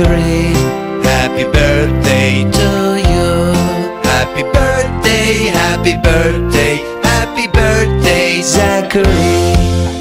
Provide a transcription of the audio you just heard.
bakery. Happy birthday to you. Happy birthday, happy birthday, happy birthday, Zachary.